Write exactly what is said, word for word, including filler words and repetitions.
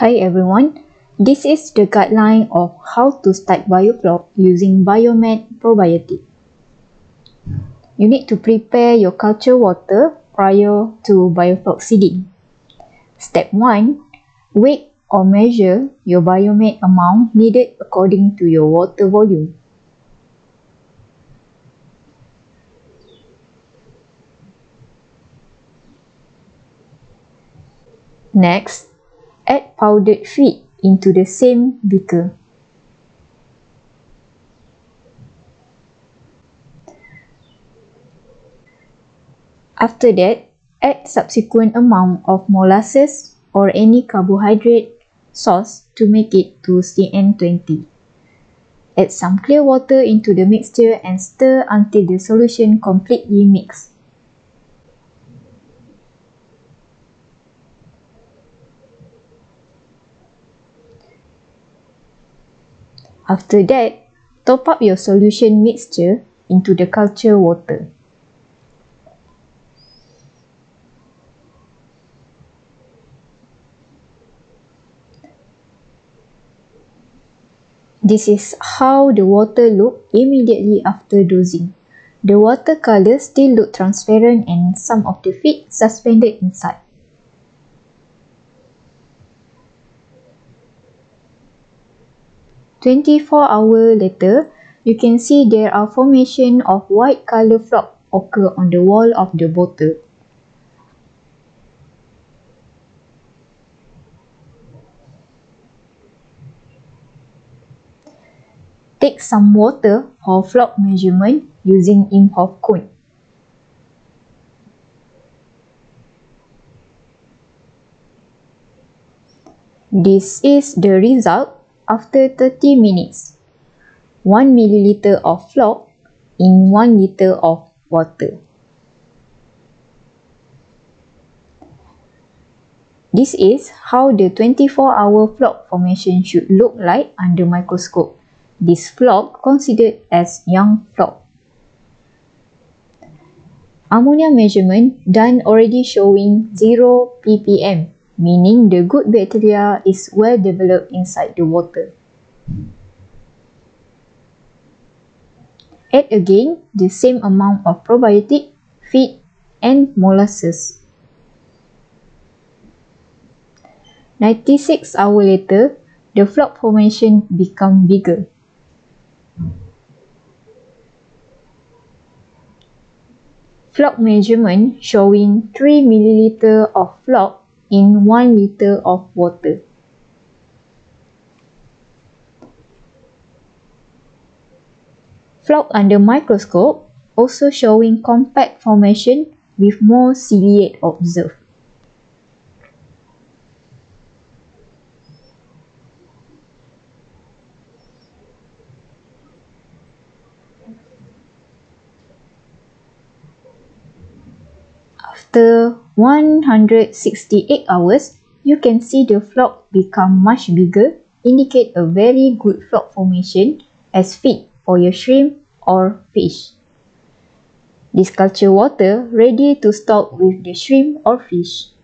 Hi everyone, this is the guideline of how to start Biofloc using Biomed Probiotic. You need to prepare your culture water prior to Biofloc seeding. Step one. Weigh or measure your Biomed amount needed according to your water volume. Next, add powdered feed into the same beaker. After that, add subsequent amount of molasses or any carbohydrate sauce to make it to C N twenty. Add some clear water into the mixture and stir until the solution completely mixed. After that, top up your solution mixture into the culture water. This is how the water looked immediately after dosing. The water colour still looked transparent and some of the feed suspended inside. twenty-four hours later, you can see there are formation of white colour flock occur on the wall of the bottle. Take some water for flock measurement using Imhoff cone. This is the result. After thirty minutes, one milliliter of floc in one liter of water. This is how the twenty-four hour floc formation should look like under microscope. This floc considered as young floc. Ammonia measurement done already showing zero p p m. Meaning the good bacteria is well developed inside the water. Add again the same amount of probiotic, feed and molasses. ninety-six hours later, the floc formation become bigger. Floc measurement showing three milliliter of floc in one liter of water. Floc under microscope also showing compact formation with more ciliate observed. After one hundred sixty-eight hours, you can see the floc become much bigger, indicate a very good floc formation as feed for your shrimp or fish. This culture water ready to stock with the shrimp or fish.